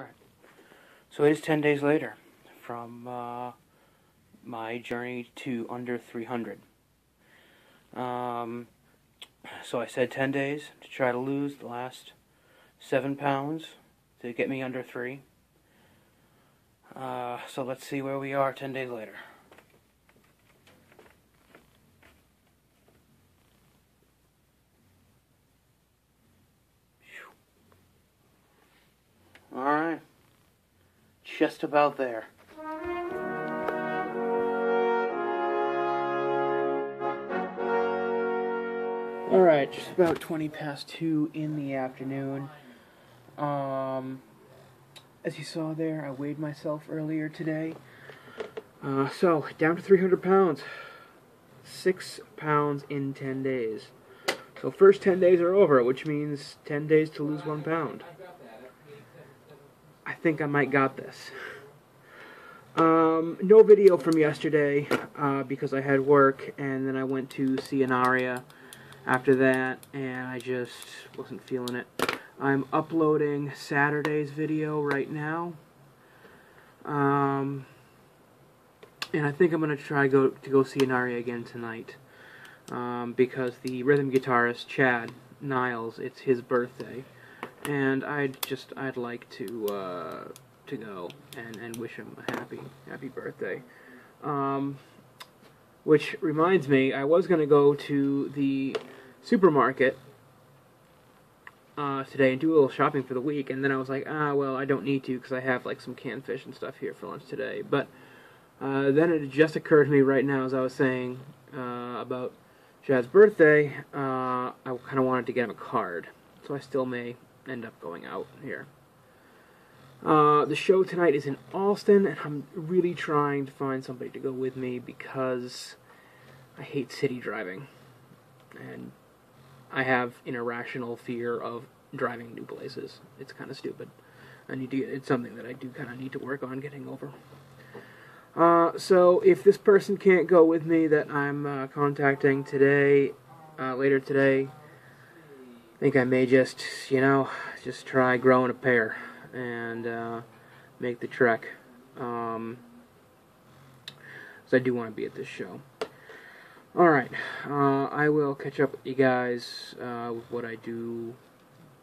Alright, so it is 10 days later from my journey to under 300. So I said 10 days to try to lose the last 7 pounds to get me under 3. So let's see where we are 10 days later. Alright, just about there. Alright, just about 2:20 in the afternoon. As you saw there, I weighed myself earlier today. So, down to 300 pounds. 6 pounds in 10 days. So first 10 days are over, which means 10 days to lose 1 pound. I think I might got this. No video from yesterday because I had work, and then I went to see Enarae after that, and I just wasn't feeling it. I'm uploading Saturday's video right now, and I think I'm gonna try to go see Enarae again tonight because the rhythm guitarist Chad Niles, it's his birthday. And I'd like to go and wish him a happy birthday. Which reminds me, I was gonna go to the supermarket today and do a little shopping for the week, and then I was like, well, I don't need to because I have like some canned fish and stuff here for lunch today. But then it just occurred to me right now, as I was saying about Chad's birthday, I kind of wanted to get him a card, so I still may end up going out here. The show tonight is in Allston, and I'm really trying to find somebody to go with me because I hate city driving, and I have an irrational fear of driving new places. It's kind of stupid. It's something that I do kind of need to work on getting over. So if this person can't go with me that I'm contacting today, later today, I think I may just, just try growing a pair and make the trek. So I do want to be at this show. Alright, I will catch up with you guys with what I do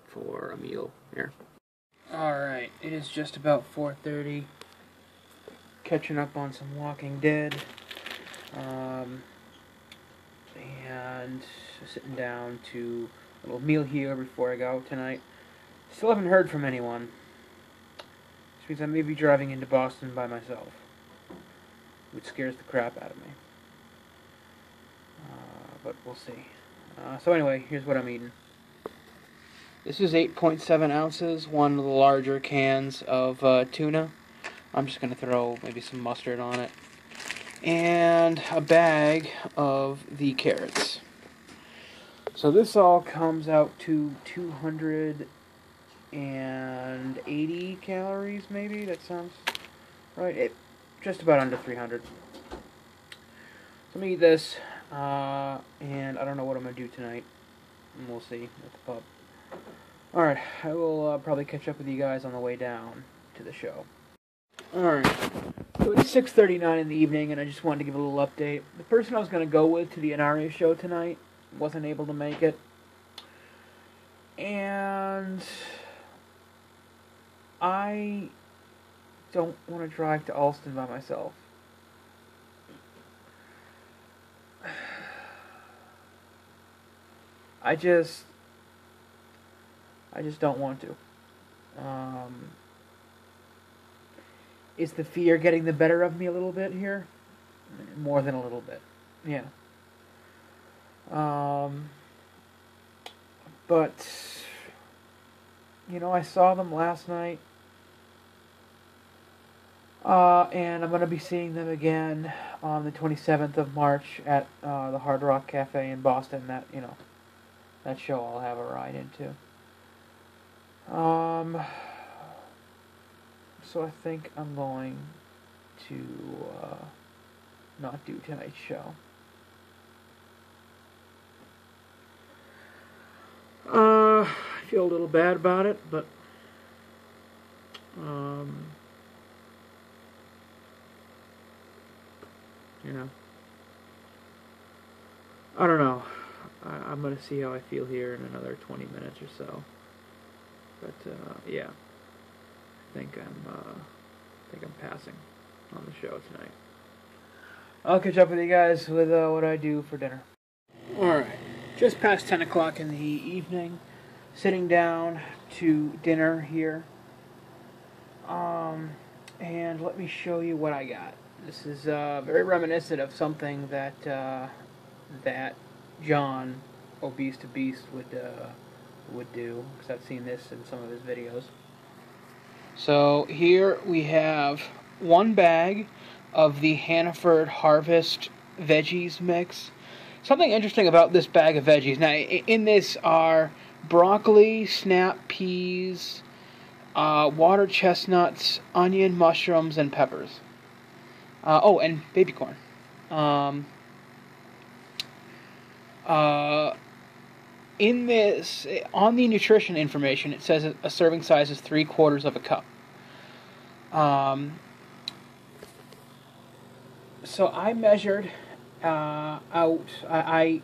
for a meal here. Alright, it is just about 4:30. Catching up on some Walking Dead. And sitting down to a little meal here before I go out tonight. Still haven't heard from anyone, which means I may be driving into Boston by myself, which scares the crap out of me. But we'll see. So anyway, here's what I'm eating. This is 8.7 ounces, one of the larger cans of tuna. I'm just going to throw maybe some mustard on it. And a bag of the carrots. So this all comes out to 280 calories, maybe? That sounds right. Just about under 300. So I'm going to eat this, and I don't know what I'm going to do tonight. And we'll see at the pub. Alright, I will probably catch up with you guys on the way down to the show. Alright, so it's 6:39 in the evening, and I just wanted to give a little update. The person I was going to go with to the Enarae show tonight wasn't able to make it, and I don't want to drive to Allston by myself. I just don't want to. Is the fear getting the better of me a little bit here? More than a little bit, yeah. But, I saw them last night, and I'm going to be seeing them again on the 27th of March at, the Hard Rock Cafe in Boston. That, that show I'll have a ride into. So I think I'm going to, not do tonight's show. I feel a little bad about it, but You know, I don't know. I'm gonna see how I feel here in another 20 minutes or so. But yeah, I think I'm passing on the show tonight. I'll catch up with you guys with what I do for dinner. Alright, just past 10 o'clock in the evening, sitting down to dinner here. And let me show you what I got. This is very reminiscent of something that that John, obese-to-beast, would do, because I've seen this in some of his videos. So here we have one bag of the Hannaford Harvest Veggies Mix. Something interesting about this bag of veggies. Now, in this are broccoli, snap peas, water chestnuts, onion, mushrooms, and peppers. Oh, and baby corn. In this, on the nutrition information, it says a serving size is 3/4 of a cup. So I measured out. I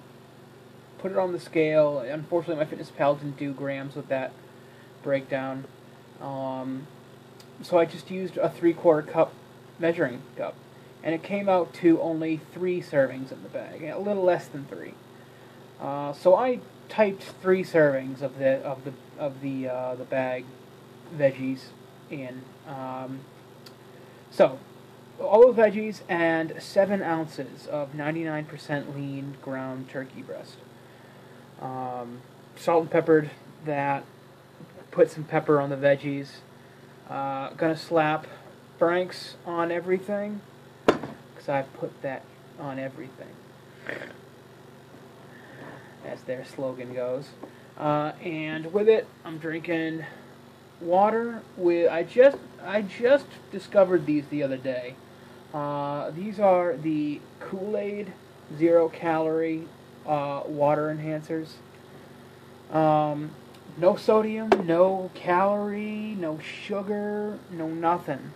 put it on the scale. Unfortunately, MyFitnessPal didn't do grams with that breakdown. So I just used a 3/4 cup measuring cup, and it came out to only 3 servings in the bag, a little less than 3. So I typed 3 servings of the bag veggies in. So all of veggies and 7 ounces of 99% lean ground turkey breast. Salt and peppered that. Put some pepper on the veggies. Gonna slap Frank's on everything, because I put that on everything, as their slogan goes. And with it, I'm drinking water with I just discovered these the other day. These are the Kool-Aid 0 calorie water enhancers. No sodium, no calorie, no sugar, no nothing.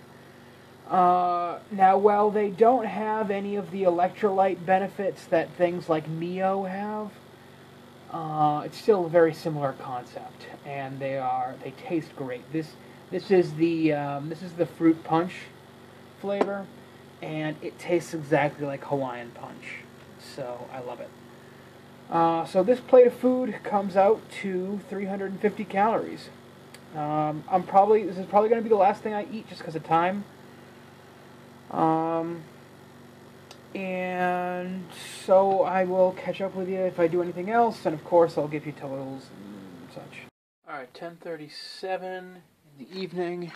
Now, while they don't have any of the electrolyte benefits that things like Mio have, it's still a very similar concept, and they taste great. This is the fruit punch flavor, and it tastes exactly like Hawaiian Punch, so I love it. So this plate of food comes out to 350 calories. This is probably going to be the last thing I eat, just because of time. And so I will catch up with you if I do anything else, and of course I'll give you totals and such. Alright, 10:37 in the evening,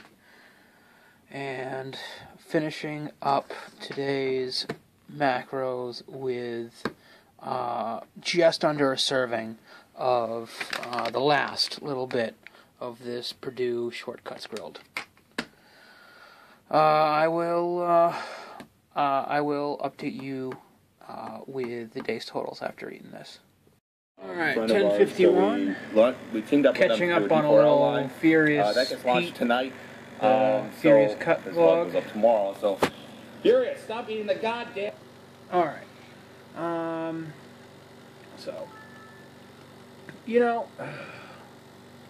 and finishing up today's macros with just under a serving of the last little bit of this Purdue Shortcuts Grilled. I will update you with the day's totals after eating this. Alright, 10:51. We teamed up catching with up on a little Furious that gets launched tonight. Furious cut vlog goes up tomorrow, so Furious, stop eating the goddamn. Alright. So, you know,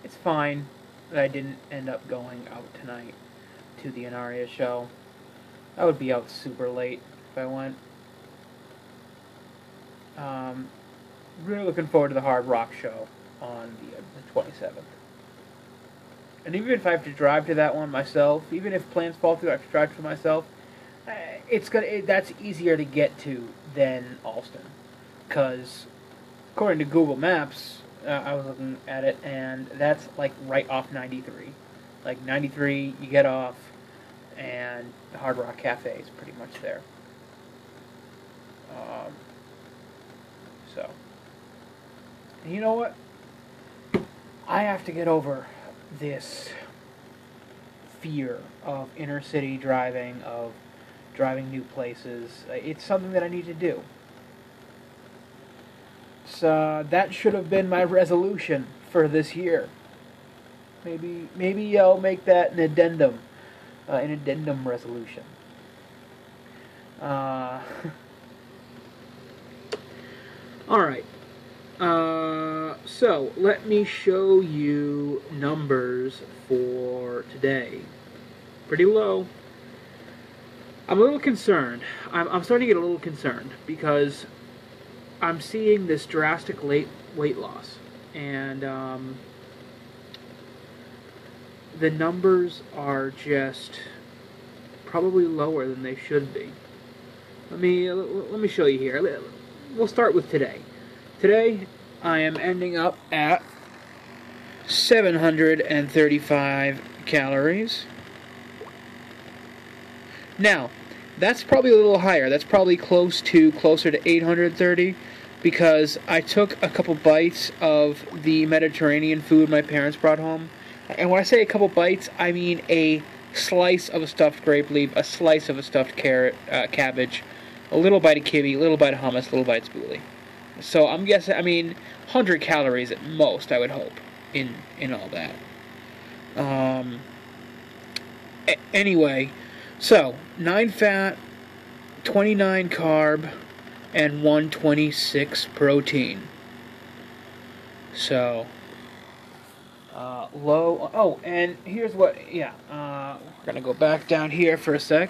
it's fine that I didn't end up going out tonight to the Enarae show. I would be out super late if I went. Really looking forward to the Hard Rock show on the 27th. And even if I have to drive to that one myself, even if plans fall through, I have to drive to myself. That's easier to get to than Allston, because according to Google Maps, I was looking at it, and that's like right off 93. Like 93, you get off, and the Hard Rock Cafe is pretty much there. So, and you know what? I have to get over this fear of inner city driving, of driving new places. It's something that I need to do. So that should have been my resolution for this year. Maybe I'll make that an addendum an addendum resolution. Alright, so let me show you numbers for today. Pretty low. I'm a little concerned. I'm starting to get a little concerned because I'm seeing this drastic weight loss, and the numbers are just probably lower than they should be. Let me show you here. We'll start with today. Today, I am ending up at 735 calories. Now, that's probably a little higher. That's probably closer to 830, because I took a couple bites of the Mediterranean food my parents brought home. And when I say a couple bites, I mean a slice of a stuffed grape leaf, a slice of a stuffed carrot, cabbage, a little bite of kiwi, a little bite of hummus, a little bite of spoolie. So I'm guessing, 100 calories at most, I would hope, in all that. Anyway, so 9 fat, 29 carb, and 126 protein. So... low. Oh, and here's what. Yeah, we're gonna go back down here for a sec.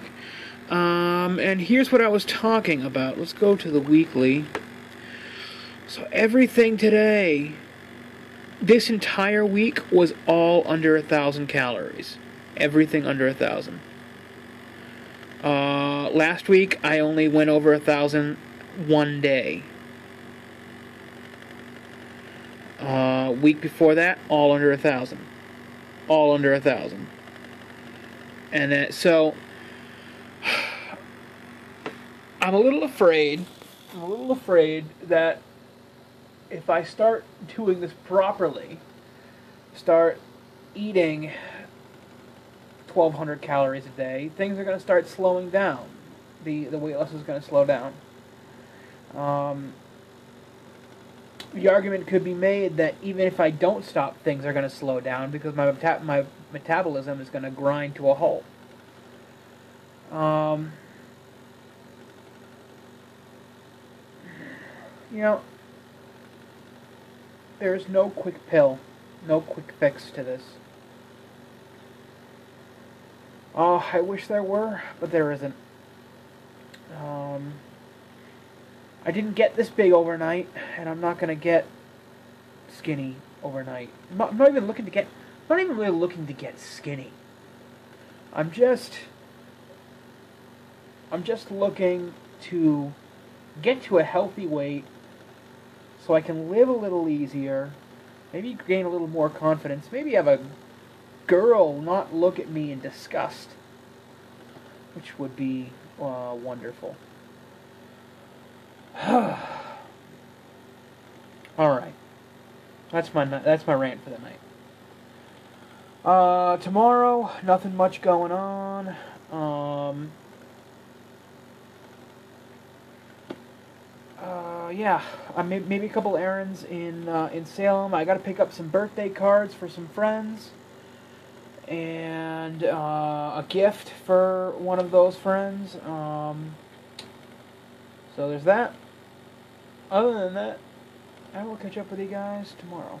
And here's what I was talking about. Let's go to the weekly. So everything today, this entire week, was all under 1,000 calories. Everything under 1,000. Last week I only went over 1,000 one day. Week before that, all under 1,000. All under 1,000. And then, so, I'm a little afraid that if I start doing this properly, start eating 1,200 calories a day, things are going to start slowing down. The weight loss is going to slow down. The argument could be made that even if I don't stop, things are going to slow down because my metabolism is going to grind to a halt. You know, there's no quick pill, no quick fix to this. Oh, I wish there were, but there isn't. I didn't get this big overnight, and I'm not gonna get skinny overnight. I'm not even really looking to get skinny. I'm just looking to get to a healthy weight so I can live a little easier, maybe gain a little more confidence, maybe have a girl not look at me in disgust, which would be wonderful. Alright, that's my rant for the night. Tomorrow, nothing much going on. Yeah, maybe a couple errands in Salem. I gotta pick up some birthday cards for some friends, and a gift for one of those friends. So there's that. Other than that, I will catch up with you guys tomorrow.